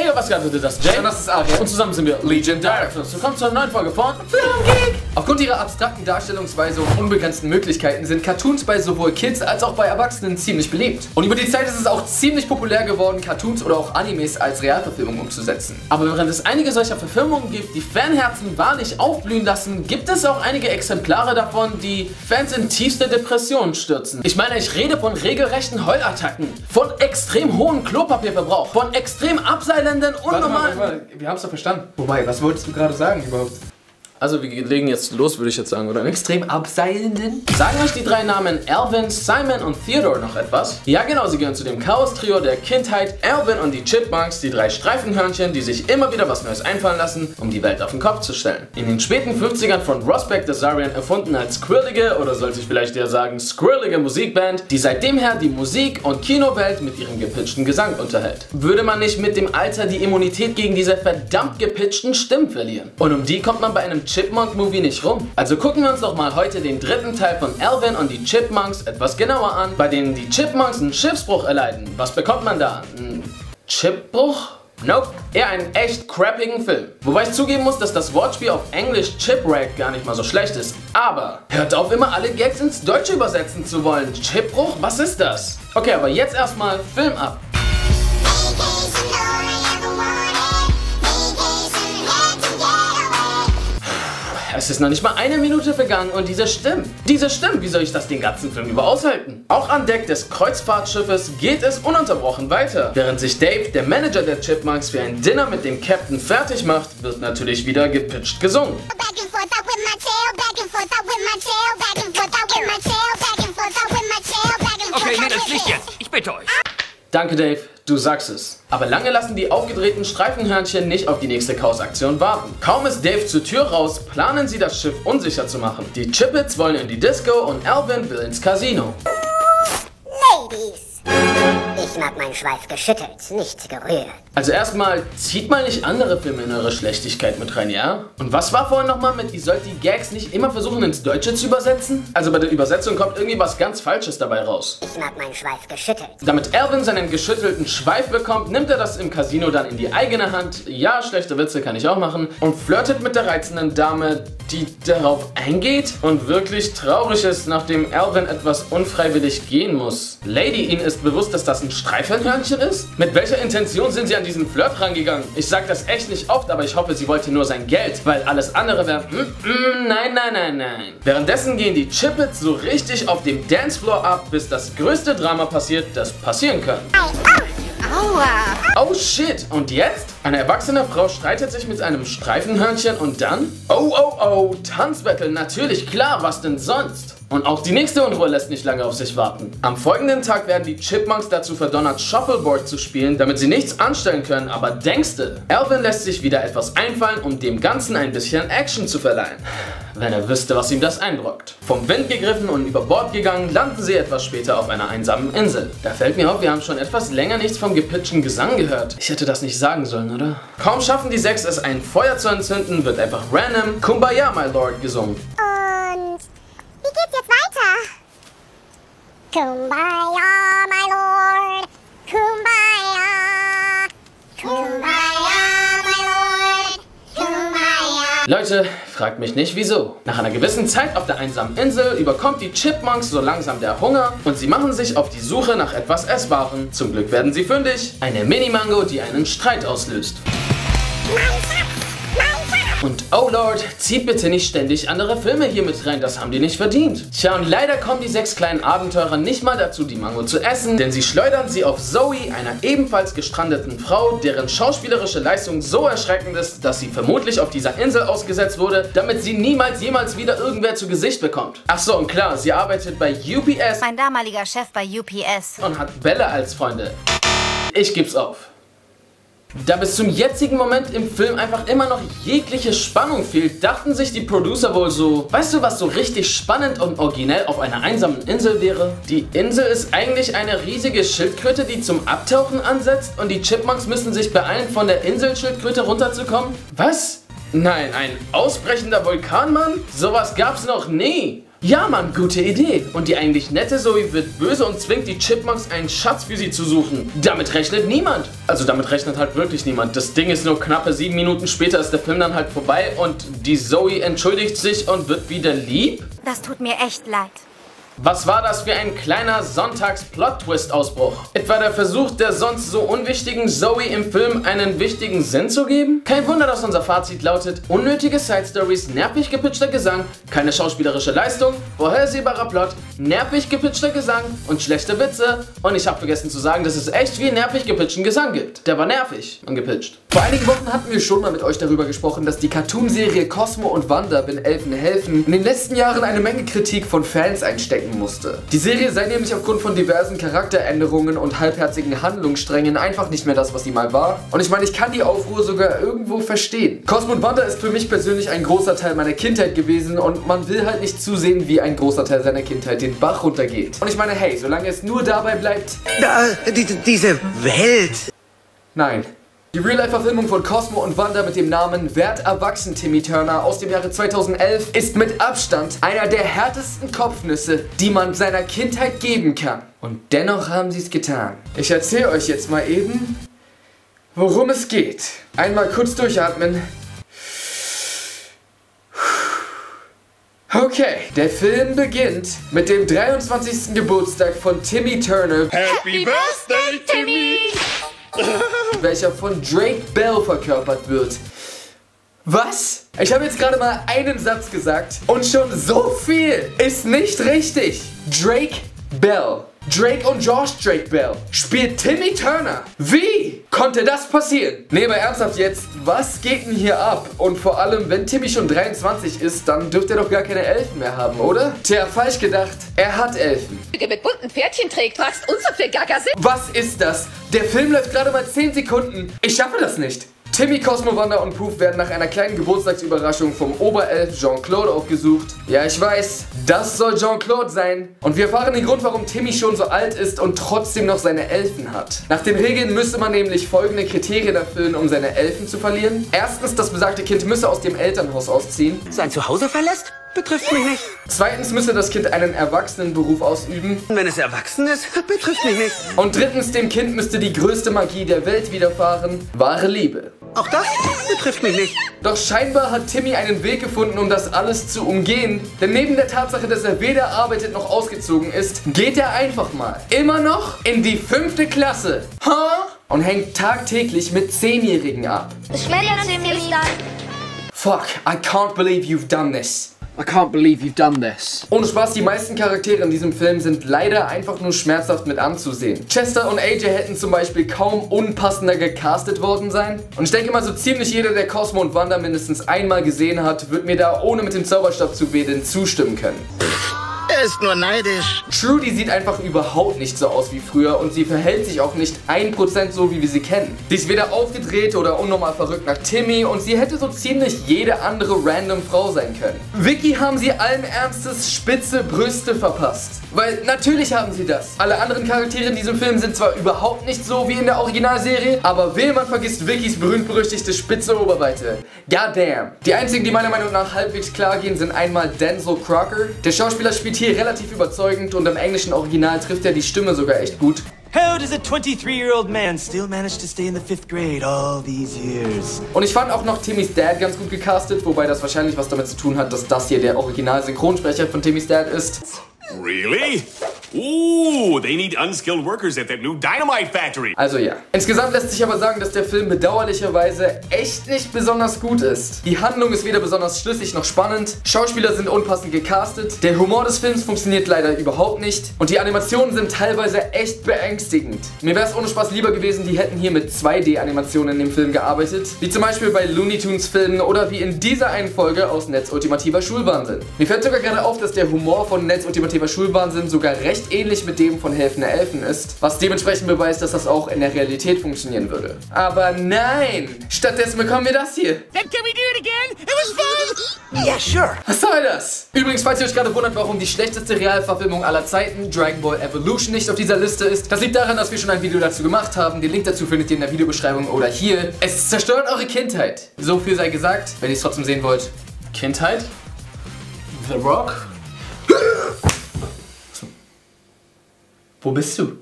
Hey, was geht, bitte? Das ist Jay. Und das ist Ariel. Und zusammen sind wir Legion Direct. Willkommen zu einer neuen Folge von Film Geek. Aufgrund ihrer abstrakten Darstellungsweise und unbegrenzten Möglichkeiten sind Cartoons bei sowohl Kids als auch bei Erwachsenen ziemlich beliebt. Und über die Zeit ist es auch ziemlich populär geworden, Cartoons oder auch Animes als Realverfilmung umzusetzen. Aber während es einige solcher Verfilmungen gibt, die Fanherzen wahrlich aufblühen lassen, gibt es auch einige Exemplare davon, die Fans in tiefste Depressionen stürzen. Ich meine, ich rede von regelrechten Heulattacken, von extrem hohem Klopapierverbrauch, von extrem abseilenden unnormal. Wir haben es doch verstanden. Wobei, was wolltest du gerade sagen überhaupt? Also wir legen jetzt los, würde ich jetzt sagen, oder? Extrem abseilenden? Sagen euch die drei Namen Alvin, Simon und Theodore noch etwas? Ja genau, sie gehören zu dem Chaos-Trio der Kindheit, Alvin und die Chipmunks, die drei Streifenhörnchen, die sich immer wieder was Neues einfallen lassen, um die Welt auf den Kopf zu stellen. In den späten 50ern von Rosbeck der Zarian erfunden als squirrelige, oder sollte ich vielleicht eher sagen, squirrelige Musikband, die seitdem her die Musik- und Kinowelt mit ihrem gepitchten Gesang unterhält. Würde man nicht mit dem Alter die Immunität gegen diese verdammt gepitchten Stimmen verlieren? Und um die kommt man bei einem Chipmunk-Movie nicht rum. Also gucken wir uns doch mal heute den dritten Teil von Alvin und die Chipmunks etwas genauer an, bei denen die Chipmunks einen Schiffbruch erleiden. Was bekommt man da? Ein Chipbruch? Nope, eher einen echt crappigen Film. Wobei ich zugeben muss, dass das Wortspiel auf Englisch Chipwreck gar nicht mal so schlecht ist. Aber hört auf, immer alle Gags ins Deutsche übersetzen zu wollen. Chipbruch? Was ist das? Okay, aber jetzt erstmal Film ab. Es ist noch nicht mal eine Minute vergangen und diese Stimmen, wie soll ich das den ganzen Film über aushalten? Auch an Deck des Kreuzfahrtschiffes geht es ununterbrochen weiter. Während sich Dave, der Manager der Chipmunks, für ein Dinner mit dem Captain fertig macht, wird natürlich wieder gepitcht gesungen. Okay, nein, das Licht jetzt. Ich bitte euch. Danke, Dave. Du sagst es. Aber lange lassen die aufgedrehten Streifenhörnchen nicht auf die nächste Chaosaktion warten. Kaum ist Dave zur Tür raus, planen sie, das Schiff unsicher zu machen. Die Chippets wollen in die Disco und Alvin will ins Casino. Ladies, ich mag meinen Schweif geschüttelt, nicht gerührt. Also erstmal, zieht mal nicht andere Filme in eure Schlechtigkeit mit rein, ja? Und was war vorhin nochmal mit, ihr sollt die Gags nicht immer versuchen ins Deutsche zu übersetzen? Also bei der Übersetzung kommt irgendwie was ganz Falsches dabei raus. Ich mag meinen Schweif geschüttelt. Damit Alvin seinen geschüttelten Schweif bekommt, nimmt er das im Casino dann in die eigene Hand, ja, schlechte Witze kann ich auch machen, und flirtet mit der reizenden Dame, die darauf eingeht und wirklich traurig ist, nachdem Alvin etwas unfreiwillig gehen muss. Lady, ihnen ist bewusst, dass das ein Streifenhörnchen ist? Mit welcher Intention sind sie an diesen Flirt rangegangen? Ich sag das echt nicht oft, aber ich hoffe, sie wollte nur sein Geld, weil alles andere wäre nein. Währenddessen gehen die Chippets so richtig auf dem Dancefloor ab, bis das größte Drama passiert, das passieren kann. Oh shit, und jetzt? Eine erwachsene Frau streitet sich mit einem Streifenhörnchen und dann? Oh, Tanzbattle, natürlich, klar, was denn sonst? Und auch die nächste Unruhe lässt nicht lange auf sich warten. Am folgenden Tag werden die Chipmunks dazu verdonnert, Shuffleboard zu spielen, damit sie nichts anstellen können, aber denkste, Alvin lässt sich wieder etwas einfallen, um dem Ganzen ein bisschen Action zu verleihen. Wenn er wüsste, was ihm das einbrockt. Vom Wind gegriffen und über Bord gegangen, landen sie etwas später auf einer einsamen Insel. Da fällt mir auf, wir haben schon etwas länger nichts vom gepitchten Gesang gehört. Ich hätte das nicht sagen sollen, oder? Kaum schaffen die sechs es, ein Feuer zu entzünden, wird einfach random Kumbaya, my lord gesungen. Kumbaya, my lord, Kumbaya, Kumbaya, my lord, Kumbaya. Leute, fragt mich nicht wieso. Nach einer gewissen Zeit auf der einsamen Insel überkommt die Chipmunks so langsam der Hunger und sie machen sich auf die Suche nach etwas Essbaren. Zum Glück werden sie fündig. Eine Mini-Mango, die einen Streit auslöst. Und oh Lord, zieht bitte nicht ständig andere Filme hier mit rein, das haben die nicht verdient. Tja, und leider kommen die sechs kleinen Abenteurer nicht mal dazu, die Mango zu essen, denn sie schleudern sie auf Zoe, einer ebenfalls gestrandeten Frau, deren schauspielerische Leistung so erschreckend ist, dass sie vermutlich auf dieser Insel ausgesetzt wurde, damit sie niemals jemals wieder irgendwer zu Gesicht bekommt. Ach so, und klar, sie arbeitet bei UPS. Mein damaliger Chef bei UPS. Und hat Bella als Freunde. Ich geb's auf. Da bis zum jetzigen Moment im Film einfach immer noch jegliche Spannung fehlt, dachten sich die Producer wohl so, weißt du, was so richtig spannend und originell auf einer einsamen Insel wäre? Die Insel ist eigentlich eine riesige Schildkröte, die zum Abtauchen ansetzt und die Chipmunks müssen sich beeilen, von der Inselschildkröte runterzukommen? Was? Nein, ein ausbrechender Vulkanmann? Sowas gab's noch nie! Ja, Mann, gute Idee. Und die eigentlich nette Zoe wird böse und zwingt die Chipmunks, einen Schatz für sie zu suchen. Damit rechnet niemand. Also damit rechnet halt wirklich niemand. Das Ding ist nur knappe 7 Minuten später ist der Film dann halt vorbei und die Zoe entschuldigt sich und wird wieder lieb. Das tut mir echt leid. Was war das für ein kleiner Sonntags-Plot-Twist-Ausbruch? Etwa der Versuch, der sonst so unwichtigen Zoe im Film einen wichtigen Sinn zu geben? Kein Wunder, dass unser Fazit lautet: unnötige Side-Stories, nervig gepitchter Gesang, keine schauspielerische Leistung, vorhersehbarer Plot, nervig gepitchter Gesang und schlechte Witze. Und ich habe vergessen zu sagen, dass es echt viel nervig gepitchten Gesang gibt. Der war nervig und gepitcht. Vor einigen Wochen hatten wir schon mal mit euch darüber gesprochen, dass die Cartoonserie Cosmo und Wanda, wenn Elfen helfen, in den letzten Jahren eine Menge Kritik von Fans einstecken musste. Die Serie sei nämlich aufgrund von diversen Charakteränderungen und halbherzigen Handlungssträngen einfach nicht mehr das, was sie mal war. Und ich meine, ich kann die Aufruhr sogar irgendwo verstehen. Cosmo und Wanda ist für mich persönlich ein großer Teil meiner Kindheit gewesen und man will halt nicht zusehen, wie ein großer Teil seiner Kindheit den Bach runtergeht. Und ich meine, hey, solange es nur dabei bleibt... Diese Welt... Nein. Die Real-Life-Verfilmung von Cosmo und Wanda mit dem Namen Werd erwachsen, Timmy Turner aus dem Jahre 2011 ist mit Abstand einer der härtesten Kopfnüsse, die man seiner Kindheit geben kann. Und dennoch haben sie es getan. Ich erzähle euch jetzt mal eben, worum es geht. Einmal kurz durchatmen. Okay, der Film beginnt mit dem 23. Geburtstag von Timmy Turner. Happy Birthday, Timmy! Welcher von Drake Bell verkörpert wird. Was? Ich habe jetzt gerade mal einen Satz gesagt und schon so viel ist nicht richtig. Drake Bell. Drake und Josh Drake Bell spielt Timmy Turner. Wie konnte das passieren? Nee, aber ernsthaft jetzt, was geht denn hier ab? Und vor allem, wenn Timmy schon 23 ist, dann dürfte er doch gar keine Elfen mehr haben, oder? Tja, falsch gedacht, er hat Elfen. Der mit bunten Pferdchen trägt, fragst uns so viel Gagasinn. Was ist das? Der Film läuft gerade mal 10 Sekunden. Ich schaffe das nicht. Timmy, Cosmo, Wanda und Poof werden nach einer kleinen Geburtstagsüberraschung vom Oberelf Jean-Claude aufgesucht. Ja, ich weiß, das soll Jean-Claude sein. Und wir erfahren den Grund, warum Timmy schon so alt ist und trotzdem noch seine Elfen hat. Nach den Regeln müsste man nämlich folgende Kriterien erfüllen, um seine Elfen zu verlieren. Erstens, das besagte Kind müsse aus dem Elternhaus ausziehen. Sein Zuhause verlässt? Betrifft mich nicht. Zweitens müsse das Kind einen erwachsenen Beruf ausüben. Wenn es erwachsen ist, betrifft mich nicht. Und drittens, dem Kind müsste die größte Magie der Welt widerfahren, wahre Liebe. Auch das betrifft mich nicht. Doch scheinbar hat Timmy einen Weg gefunden, um das alles zu umgehen. Denn neben der Tatsache, dass er weder arbeitet noch ausgezogen ist, geht er einfach mal immer noch in die 5. Klasse. Und hängt tagtäglich mit 10-Jährigen ab. Fuck, I can't believe you've done this. I can't believe you've done this. Ohne Spaß, die meisten Charaktere in diesem Film sind leider einfach nur schmerzhaft mit anzusehen. Chester und AJ hätten zum Beispiel kaum unpassender gecastet worden sein. Und ich denke mal, so ziemlich jeder, der Cosmo und Wanda mindestens einmal gesehen hat, wird mir da, ohne mit dem Zauberstab zu wedeln, zustimmen können. Er ist nur neidisch. Trudy sieht einfach überhaupt nicht so aus wie früher und sie verhält sich auch nicht 1% so, wie wir sie kennen. Sie ist weder aufgedreht oder unnormal verrückt nach Timmy und sie hätte so ziemlich jede andere random Frau sein können. Vicky haben sie allen Ernstes spitze Brüste verpasst. Weil natürlich haben sie das. Alle anderen Charaktere in diesem Film sind zwar überhaupt nicht so wie in der Originalserie, aber wehe, man vergisst Vickys berühmt-berüchtigte spitze Oberweite. Goddamn. Die einzigen, die meiner Meinung nach halbwegs klar gehen, sind einmal Denzel Crocker. Der Schauspieler spielt hier relativ überzeugend und im englischen Original trifft er die Stimme sogar echt gut. How does a 23-year-old man still manage to stay in the 5th grade all these years? Und ich fand auch noch Timmys Dad ganz gut gecastet, wobei das wahrscheinlich was damit zu tun hat, dass das hier der Original-Synchronsprecher von Timmys Dad ist. Really? Ooh, they need unskilled workers at that new dynamite factory. Also ja. Insgesamt lässt sich aber sagen, dass der Film bedauerlicherweise echt nicht besonders gut ist. Die Handlung ist weder besonders schlüssig noch spannend, Schauspieler sind unpassend gecastet, der Humor des Films funktioniert leider überhaupt nicht und die Animationen sind teilweise echt beängstigend. Mir wäre es ohne Spaß lieber gewesen, die hätten hier mit 2D-Animationen in dem Film gearbeitet, wie zum Beispiel bei Looney Tunes-Filmen oder wie in dieser einen Folge aus Netz Ultimativer Schulwahnsinn. Mir fällt sogar gerade auf, dass der Humor von Netz Ultimativer Schulwahnsinn sogar recht ähnlich mit dem von Helfen der Elfen ist, was dementsprechend beweist, dass das auch in der Realität funktionieren würde. Aber nein! Stattdessen bekommen wir das hier. Yeah, sure. Was soll das? Übrigens, falls ihr euch gerade wundert, warum die schlechteste Realverfilmung aller Zeiten, Dragon Ball Evolution, nicht auf dieser Liste ist, das liegt daran, dass wir schon ein Video dazu gemacht haben. Den Link dazu findet ihr in der Videobeschreibung oder hier. Es zerstört eure Kindheit. So viel sei gesagt, wenn ihr es trotzdem sehen wollt. Kindheit? The Rock? Wo bist du?